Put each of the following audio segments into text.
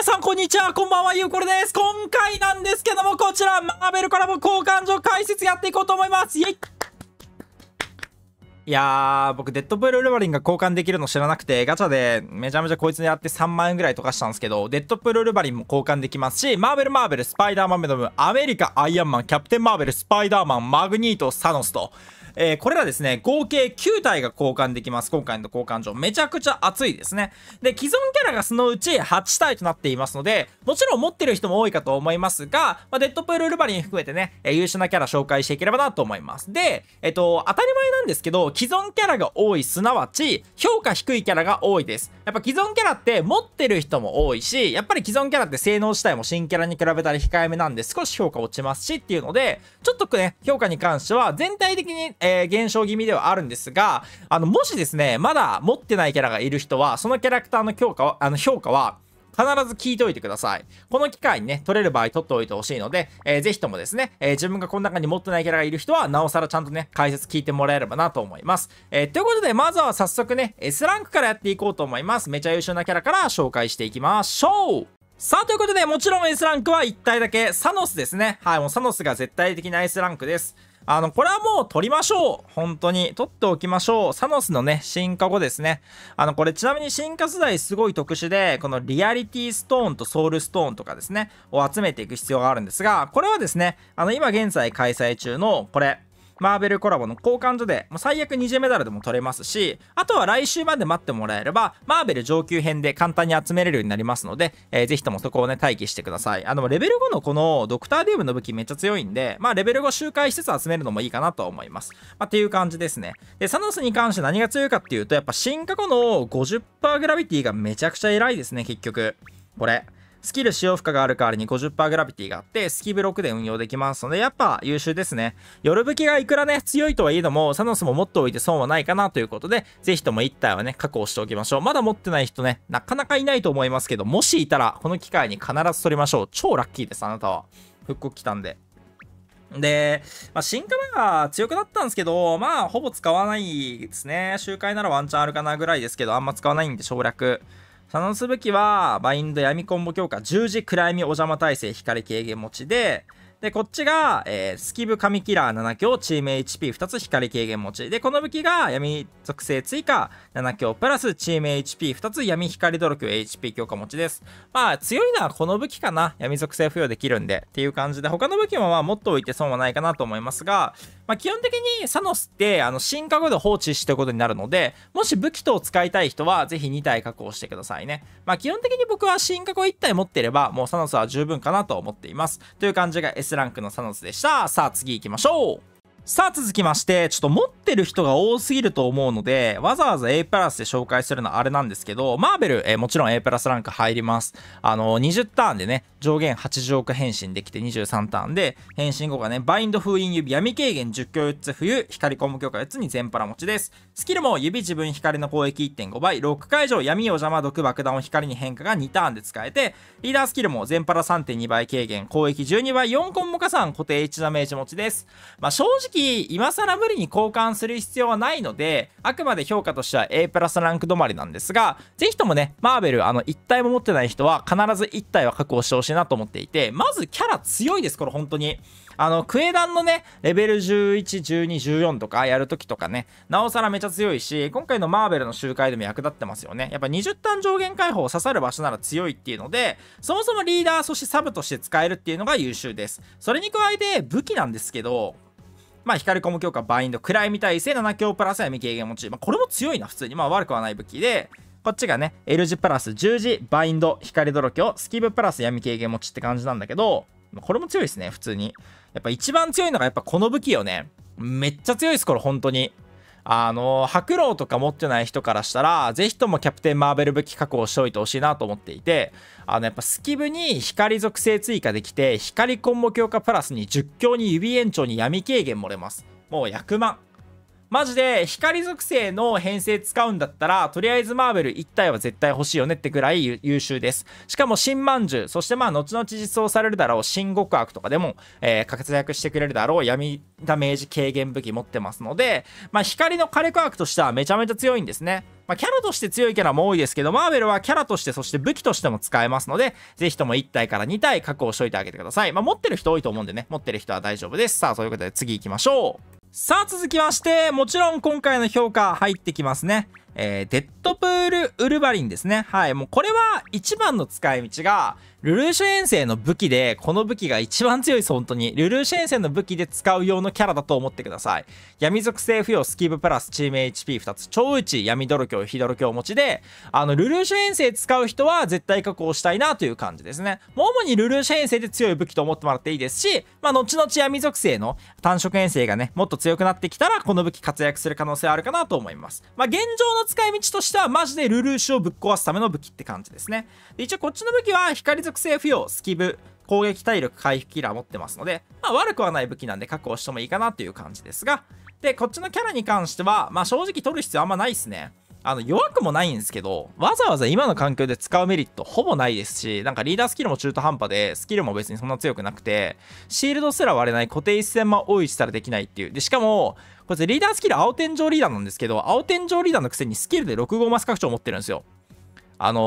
皆さんこんにちは、こんばんは、ゆうこるです。今回なんですけども、こちらマーベルコラボ交換所解説やっていこうと思います。イエイ。いやー、僕デッドプールウルヴァリンが交換できるの知らなくて、ガチャでめちゃめちゃこいつにやって3万円ぐらいとかしたんですけど、デッドプールウルヴァリンも交換できますし、マーベルスパイダーマン、ベノム、アメリカ、アイアンマン、キャプテンマーベル、スパイダーマン、マグニート、サノスと、これらですね、合計9体が交換できます。今回の交換所めちゃくちゃ熱いですね。で、既存キャラがそのうち8体となっていますので、もちろん持ってる人も多いかと思いますが、デッドプールウルヴァリン含めてね、優秀なキャラ紹介していければなと思います。で、当たり前なんですけど、既存キャラが多い、すなわち評価低いキャラが多いです。やっぱ既存キャラって持ってる人も多いし、やっぱり既存キャラって性能自体も新キャラに比べたら控えめなんで少し評価落ちますしっていうので、ちょっとね、評価に関しては全体的に減少気味ではあるんですが、もしですね、まだ持ってないキャラがいる人は、そのキャラクターの評価は必ず聞いておいてください。この機会にね、取れる場合取っておいてほしいので、ぜひともですね、自分がこの中に持ってないキャラがいる人は、なおさらちゃんとね、解説聞いてもらえればなと思います。ということで、まずは早速ね、S ランクからやっていこうと思います。めちゃ優秀なキャラから紹介していきましょう。さあ、ということで、もちろん S ランクは1体だけ、サノスですね。はい、もうサノスが絶対的な S ランクです。これはもう取りましょう。本当に。取っておきましょう。サノスのね、進化後ですね。これちなみに進化素材すごい特殊で、このリアリティストーンとソウルストーンとかですね、を集めていく必要があるんですが、これはですね、今現在開催中の、これ、マーベルコラボの交換所で、もう最悪20メダルでも取れますし、あとは来週まで待ってもらえれば、マーベル上級編で簡単に集めれるようになりますので、ぜひともそこをね、待機してください。レベル5のこのドクターデュームの武器めっちゃ強いんで、レベル5周回施設集めるのもいいかなとは思います。っていう感じですね。で、サノスに関して何が強いかっていうと、やっぱ進化後の 50% グラビティがめちゃくちゃ偉いですね、結局。これ。スキル使用負荷がある代わりに 50% グラビティがあって、スキブ6で運用できますので、やっぱ優秀ですね。夜武器がいくらね、強いとはいえども、サノスも持っておいて損はないかなということで、ぜひとも1体はね、確保しておきましょう。まだ持ってない人ね、なかなかいないと思いますけど、もしいたら、この機会に必ず取りましょう。超ラッキーです、あなたは。復刻来たんで。で、進化が強くなったんですけど、ほぼ使わないですね。周回ならワンチャンあるかなぐらいですけど、あんま使わないんで省略。サノス武器は、バインド闇コンボ強化、十字暗闇お邪魔耐性光軽減持ちで、で、こっちが、スキブ神キラー7強、チーム HP2 つ光軽減持ち。で、この武器が闇属性追加7強プラスチーム HP2 つ闇光泥球 HP 強化持ちです。強いのはこの武器かな。闇属性付与できるんで。っていう感じで、他の武器も持っておいて損はないかなと思いますが、基本的にサノスって、進化後で放置しておくことになるので、もし武器等を使いたい人は、ぜひ2体確保してくださいね。基本的に僕は進化後1体持っていれば、もうサノスは十分かなと思っています。という感じが Sランクのサノスでした。さあ次行きましょう。さあ続きまして、ちょっと持ってる人が多すぎると思うので、わざわざ A プラスで紹介するのはあれなんですけど、マーベル、もちろん A プラスランク入ります。20ターンでね、上限80億変身できて23ターンで、変身後がね、バインド封印指、闇軽減10強4つ冬、光コンボ強化4つに全パラ持ちです。スキルも指自分光の攻撃 1.5 倍、ロック解除、闇お邪魔毒爆弾を光に変化が2ターンで使えて、リーダースキルも全パラ 3.2 倍軽減、攻撃12倍、4コンボ加算、固定1ダメージ持ちです。正直今更無理に交換する必要はないので、あくまで評価としては A プラスランク止まりなんですが、ぜひともね、マーベル1体も持ってない人は必ず1体は確保してほしいなと思っていて、まずキャラ強いです、これ本当に。クエダンのね、レベル11、12、14とかやるときとかね、なおさらめちゃ強いし、今回のマーベルの周回でも役立ってますよね。やっぱ20ターン上限解放を刺さる場所なら強いっていうので、そもそもリーダー、そしてサブとして使えるっていうのが優秀です。それに加えて武器なんですけど、光コム強化、バインド、暗闇耐性、7強プラス闇軽減持ち。これも強いな、普通に。悪くはない武器で、こっちがね、L 字プラス10字、バインド、光泥鏡、スキブプラス闇軽減持ちって感じなんだけど、これも強いですね、普通に。やっぱ一番強いのが、やっぱこの武器よね。めっちゃ強いです、これ、本当に。白狼とか持ってない人からしたら、ぜひともキャプテンマーベル武器確保しておいてほしいなと思っていて、やっぱスキブに光属性追加できて、光コンボ強化プラスに10強に指延長に闇軽減もれます。もう役満。マジで光属性の編成使うんだったら、とりあえずマーベル1体は絶対欲しいよねってぐらい優秀です。しかも新まんじゅう、そしてまあ後々実装されるだろう新極悪とかでも、活躍してくれるだろう闇ダメージ軽減武器持ってますので、まあ光の火力悪としてはめちゃめちゃ強いんですね。まあ、キャラとして強いキャラも多いですけど、マーベルはキャラとして、そして武器としても使えますので、ぜひとも1体から2体確保しといてあげてください。まあ、持ってる人多いと思うんでね、持ってる人は大丈夫です。さあ、そういうことで次行きましょう。さあ、続きまして、もちろん今回の評価入ってきますね。デッドプール・ウルヴァリンですね。はい。もうこれは一番の使い道が、ルルーシュ遠征の武器で、この武器が一番強いです、本当に。ルルーシュ遠征の武器で使う用のキャラだと思ってください。闇属性付与、スキブプラス、チーム HP2 つ、超打ち、闇泥鏡、火泥鏡持ちで、ルルーシュ遠征使う人は絶対確保したいなという感じですね。もう主にルルーシュ遠征で強い武器と思ってもらっていいですし、まあ、後々闇属性の単色遠征がね、もっと強くなってきたら、この武器活躍する可能性あるかなと思います。まあ、現状の使い道としてはマジでルルーシュをぶっ壊すための武器って感じですね。で、一応こっちの武器は光属性付与、スキブ、攻撃体力回復キラー持ってますので、まあ悪くはない武器なんで確保してもいいかなという感じですが、で、こっちのキャラに関しては、まあ正直取る必要あんまないですね。弱くもないんですけど、わざわざ今の環境で使うメリットほぼないですし、なんかリーダースキルも中途半端で、スキルも別にそんな強くなくて、シールドすら割れない、固定1000万多いしたらできないっていう。で、しかも、こいつリーダースキル青天井リーダーなんですけど、青天井リーダーのくせにスキルで6号マス拡張持ってるんですよ。青天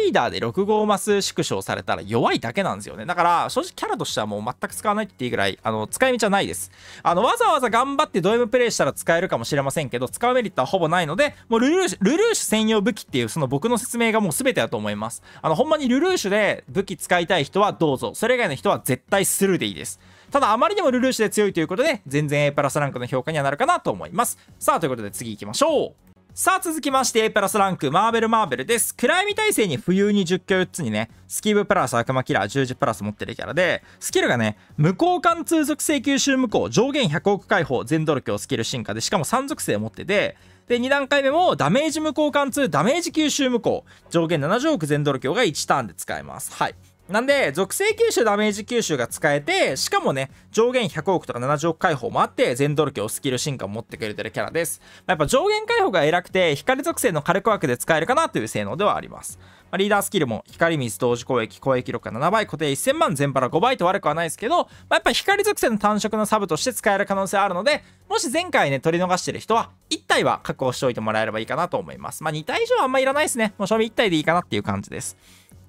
井リーダーで6号マス縮小されたら弱いだけなんですよね。だから、正直キャラとしてはもう全く使わないっていいぐらい、使い道はないです。わざわざ頑張ってド M プレイしたら使えるかもしれませんけど、使うメリットはほぼないので、もうルルーシュ専用武器っていう、その僕の説明がもう全てだと思います。ほんまにルルーシュで武器使いたい人はどうぞ。それ以外の人は絶対スルーでいいです。ただ、あまりにもルルーシュで強いということで、全然 A プラスランクの評価にはなるかなと思います。さあ、ということで次行きましょう。さあ続きまして A プラスランクマーベルです。暗闇耐性に浮遊に10強4つにね、スキブプラス悪魔キラー10時プラス持ってるキャラで、スキルがね、無効貫通属性吸収無効、上限100億解放、全ドル強スキル進化で、しかも3属性持ってて、で、2段階目もダメージ無効貫通、ダメージ吸収無効、上限70億全ドル強が1ターンで使えます。はい。なんで、属性吸収、ダメージ吸収が使えて、しかもね、上限100億とか70億解放もあって、全ドル強スキル進化を持ってくれてるキャラです。やっぱ上限解放が偉くて、光属性の火力枠で使えるかなという性能ではあります。リーダースキルも、光水同時攻撃、攻撃力が7倍、固定1000万、全パラ5倍と悪くはないですけど、やっぱ光属性の単色のサブとして使える可能性あるので、もし前回ね、取り逃してる人は、1体は確保しておいてもらえればいいかなと思います。まあ2体以上はあんまいらないですね。もう正味1体でいいかなっていう感じです。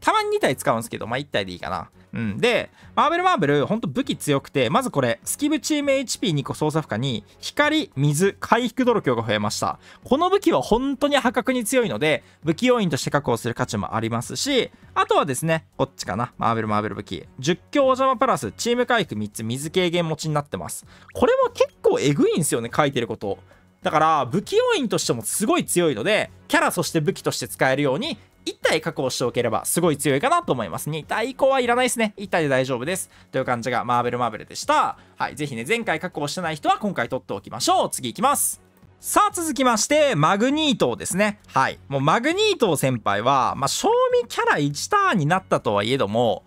たまに2体使うんですけど、まあ、1体でいいかな。うん。で、マーベル、ほんと武器強くて、まずこれ、スキブチーム HP2 個操作負荷に、光、水、回復泥強が増えました。この武器は本当に破格に強いので、武器要員として確保する価値もありますし、あとはですね、こっちかな。マーベル武器。10強お邪魔プラス、チーム回復3つ、水軽減持ちになってます。これも結構エグいんですよね、書いてること。だから、武器要員としてもすごい強いので、キャラそして武器として使えるように、1体確保しておければすごい強いかなと思います。2体以降はいらないですね。1体で大丈夫です。という感じがマーベルでした。はい。ぜひね、前回確保してない人は今回取っておきましょう。次行きます。さあ続きまして、マグニートですね。はい。もうマグニート先輩は、まあ、賞味キャラ1ターンになったとはいえども、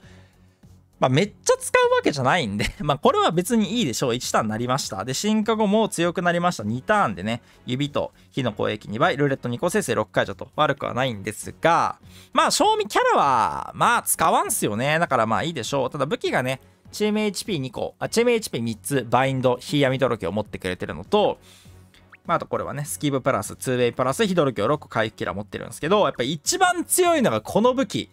まあ、めっちゃ使うわけじゃないんで、ま、これは別にいいでしょう。1ターンになりました。で、進化後も強くなりました。2ターンでね、指と火の攻撃2倍、ルーレット2個生成6解除と悪くはないんですが、まあ、賞味キャラは、まあ、使わんすよね。だからまあいいでしょう。ただ武器がね、チーム HP2 個、チーム HP3 つ、バインド、火闇泥気を持ってくれてるのと、まあ、あとこれはね、スキブプラス、ツーウェイプラス、火泥気を6個回復キラー持ってるんですけど、やっぱ一番強いのがこの武器。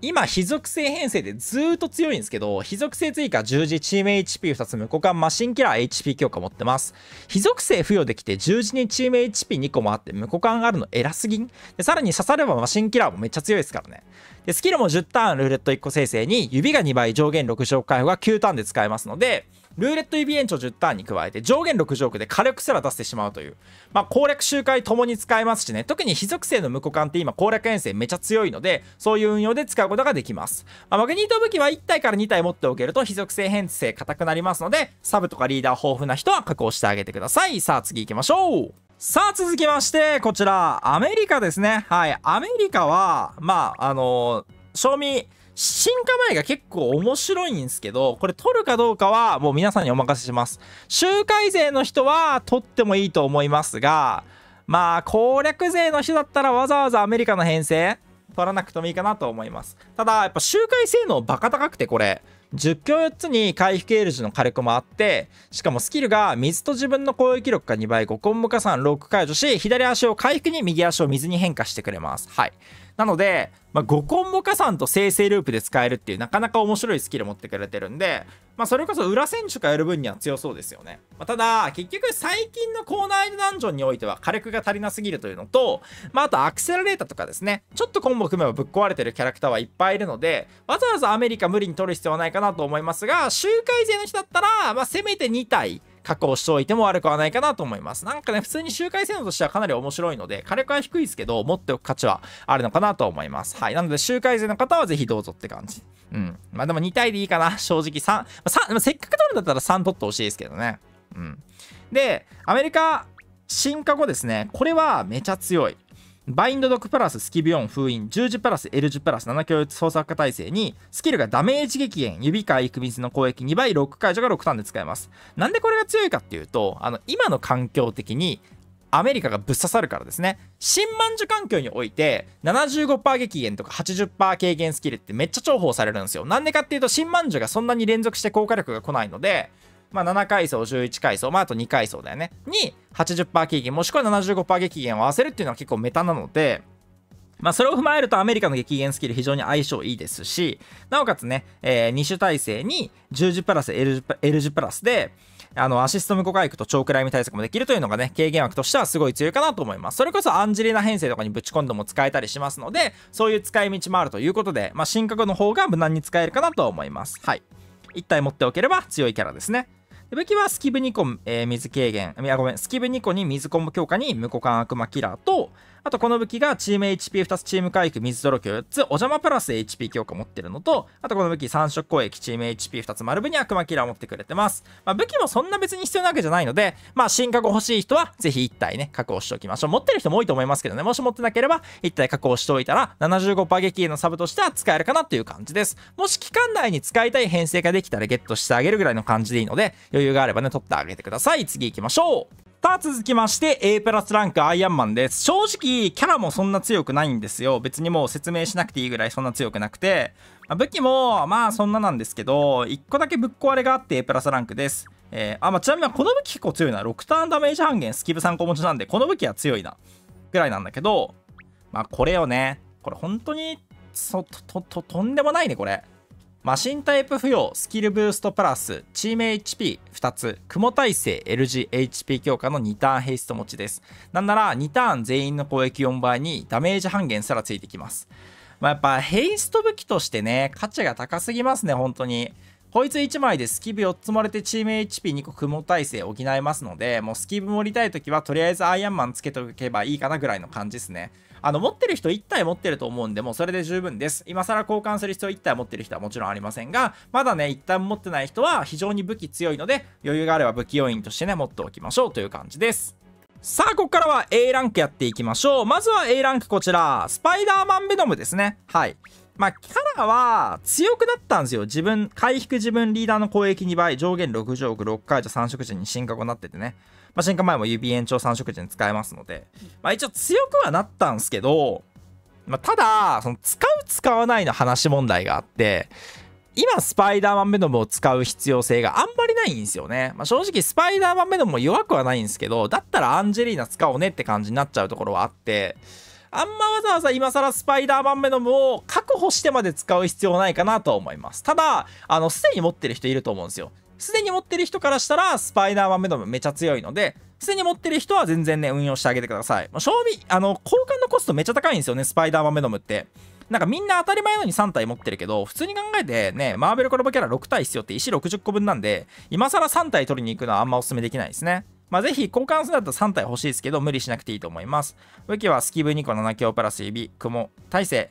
今、火属性編成でずーっと強いんですけど、火属性追加10時、チーム HP2 つ、無効貫マシンキラー HP 強化持ってます。火属性付与できて10時にチーム HP2 個もあって、無効貫あるの偉すぎんで、さらに刺さればマシンキラーもめっちゃ強いですからね。で、スキルも10ターン、ルーレット1個生成に、指が2倍、上限60億回復が9ターンで使えますので、ルーレット指延長10ターンに加えて上限60億で火力すら出してしまうという。まあ攻略周回ともに使えますしね。特に火属性の無効貫って今攻略編成めちゃ強いので、そういう運用で使うことができます。まあ、マグニート武器は1体から2体持っておけると火属性編成硬くなりますので、サブとかリーダー豊富な人は確保してあげてください。さあ次行きましょう。さあ続きまして、こちら、アメリカですね。はい。アメリカは、まあ、将棋進化前が結構面白いんですけど、これ取るかどうかはもう皆さんにお任せします。周回勢の人は取ってもいいと思いますが、まあ攻略勢の人だったらわざわざアメリカの編成取らなくてもいいかなと思います。ただやっぱ周回性能バカ高くて、これ10強4つに回復エールジの火力もあって、しかもスキルが水と自分の攻撃力が2倍5コンボ加算6解除し、左足を回復に右足を水に変化してくれます。はい、なので、5コンボ加算と生成ループで使えるっていうなかなか面白いスキル持ってくれてるんで、それこそ裏選手がやる分には強そうですよね。ただ結局最近のコーナーダンジョンにおいては火力が足りなすぎるというのと、あとアクセラレーターとかですね、ちょっとコンボ組めばぶっ壊れてるキャラクターはいっぱいいるので、わざわざアメリカ無理に取る必要はないかなと思いますが、周回勢の人だったら、せめて2体確保しておいても悪くはないかなと思います。なんかね、普通に周回性能としてはかなり面白いので、火力は低いですけど、持っておく価値はあるのかなと思います。はい。なので、周回勢の方はぜひどうぞって感じ。うん。でも2体でいいかな。正直3。せっかく取るんだったら3取ってほしいですけどね。うん。で、アメリカ進化後ですね、これはめちゃ強い。バインド毒プラススキビオン封印10時プラス L 字プラス7強操作家耐性にスキルがダメージ激減指回復水の攻撃2倍6解除が6ターンで使えます。なんでこれが強いかっていうと、今の環境的にアメリカがぶっ刺さるからですね。新万寿環境において 75% 激減とか 80% 軽減スキルってめっちゃ重宝されるんですよ。なんでかっていうと、新万寿がそんなに連続して効果力が来ないので、7階層、11階層、あと2階層だよね。に、80% 軽減、もしくは 75% 激減を合わせるっていうのは結構メタなので、それを踏まえるとアメリカの激減スキル非常に相性いいですし、なおかつね、2種耐性に10時プラス、L 字プラスで、アシスト無効回復と長クライム対策もできるというのがね、軽減枠としてはすごい強いかなと思います。それこそアンジェリーナ編成とかにぶち込んでも使えたりしますので、そういう使い道もあるということで、進化後の方が無難に使えるかなと思います。はい。1体持っておければ強いキャラですね。武器はスキブ2個、水軽減、スキブ2個に水コンボ強化に無股間悪魔キラーと、あとこの武器がチーム HP2 つ、チーム回復、水泥強4つ、お邪魔プラス HP 強化持ってるのと、あとこの武器3色攻撃、チーム HP2 つ、丸部に悪魔キラー持ってくれてます。武器もそんな別に必要なわけじゃないので、進化後欲しい人はぜひ1体ね、確保しておきましょう。持ってる人も多いと思いますけどね、もし持ってなければ1体確保しておいたら、75% 撃へのサブとしては使えるかなという感じです。もし期間内に使いたい編成ができたらゲットしてあげるぐらいの感じでいいので、余裕があればね取ってあげてください。次行きましょう。さあ続きまして A プラスランクアイアンマンです。正直キャラもそんな強くないんですよ。別にもう説明しなくていいぐらいそんな強くなくて、武器もそんななんですけど、1個だけぶっ壊れがあって A プラスランクです。ちなみにこの武器結構強いな。6ターンダメージ半減スキル3個持ちなんで、この武器は強いなぐらいなんだけど、これをね、これ本当にとんでもないね。これマシンタイプ付与、スキルブーストプラス、チーム HP2 つ、雲耐性、LGHP 強化の2ターンヘイスト持ちです。なんなら2ターン全員の攻撃4倍にダメージ半減すらついてきます。やっぱヘイスト武器としてね、価値が高すぎますね、本当に。こいつ1枚でスキブ4つ盛れてチーム HP2 個雲耐性補えますので、もうスキブ盛りたいときはとりあえずアイアンマンつけておけばいいかなぐらいの感じですね。持ってる人1体持ってると思うんで、もうそれで十分です。今更交換する必要1体持ってる人はもちろんありませんが、まだね、1体も持ってない人は非常に武器強いので、余裕があれば武器要員としてね、持っておきましょうという感じです。さあ、ここからは A ランクやっていきましょう。まずは A ランクこちら、スパイダーマンベノムですね。はい。キャラは強くなったんですよ。回復自分リーダーの攻撃2倍、上限6条、6解除、3色陣に進化後になっててね。進化前も指延長3色陣使えますので、一応強くはなったんですけど、ただ、使う使わないの話問題があって、今スパイダーマンベノムを使う必要性があんまりないんですよね。正直スパイダーマンベノムも弱くはないんですけど、だったらアンジェリーナ使おうねって感じになっちゃうところはあって、わざわざ今更スパイダーマンベノムを確保してまで使う必要ないかなとは思います。ただ、すでに持ってる人いると思うんですよ。すでに持ってる人からしたら、スパイダーマンベノムめちゃ強いので、すでに持ってる人は全然ね、運用してあげてください。交換のコストめちゃ高いんですよね、スパイダーマンベノムって。なんかみんな当たり前のように3体持ってるけど、普通に考えてね、マーベルコラボキャラ6体必要って石60個分なんで、今更3体取りに行くのはあんまおすすめできないですね。ぜひ交換するんだったら3体欲しいですけど、無理しなくていいと思います。武器はスキブ2個7強プラス指、雲、耐性、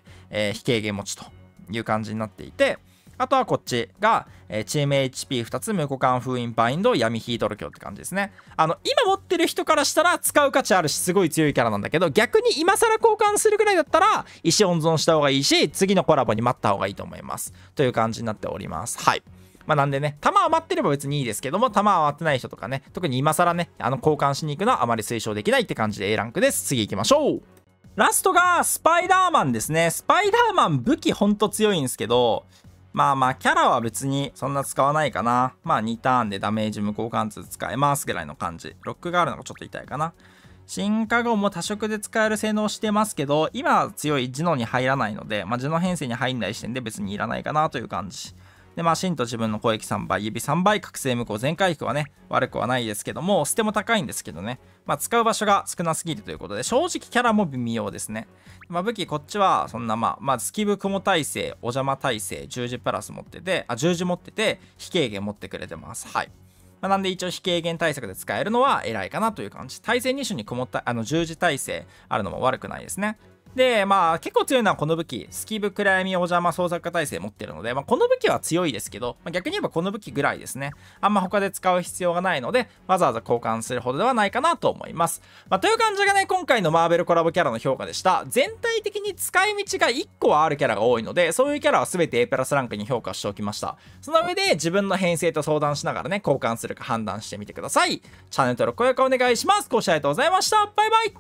非軽減持ちという感じになっていて、あとはこっちが、チーム HP2 つ、無互換封印バインド、闇ヒードル強って感じですね。今持ってる人からしたら使う価値あるし、すごい強いキャラなんだけど、逆に今更交換するぐらいだったら、石温存した方がいいし、次のコラボに待った方がいいと思います。という感じになっております。はい。まあなんでね、弾余ってれば別にいいですけども、弾余ってない人とかね、特に今更ね、交換しに行くのはあまり推奨できないって感じで A ランクです。次行きましょう。ラストが、スパイダーマンですね。スパイダーマン武器ほんと強いんですけど、まあキャラは別にそんな使わないかな。まあ2ターンでダメージ無効貫通使えますぐらいの感じ。ロックがあるのがちょっと痛いかな。進化後も多色で使える性能をしてますけど、今は強いジノに入らないので、まあジノ編成に入んない時点で別にいらないかなという感じ。で、まあ、シンと自分の攻撃3倍、指3倍、覚醒無効、全回復はね、悪くはないですけども、捨ても高いんですけどね。まあ、使う場所が少なすぎるということで、正直キャラも微妙ですね。まあ、武器こっちは、そんなまあ、スキブ雲耐性、お邪魔耐性、十字プラス持ってて、十字持ってて、非軽減持ってくれてます。はい。まあ、なんで一応非軽減対策で使えるのは偉いかなという感じ。耐性2種に十字耐性あるのも悪くないですね。で、まあ、結構強いのはこの武器、スキブ暗闇お邪魔創作家耐性持ってるので、まあ、この武器は強いですけど、まあ、逆に言えばこの武器ぐらいですね。あんま他で使う必要がないので、わざわざ交換するほどではないかなと思います。まあ、という感じがね、今回のマーベルコラボキャラの評価でした。全体的に使い道が1個はあるキャラが多いので、そういうキャラは全て A プラスランクに評価しておきました。その上で自分の編成と相談しながらね、交換するか判断してみてください。チャンネル登録、高評価お願いします。ご視聴ありがとうございました。バイバイ。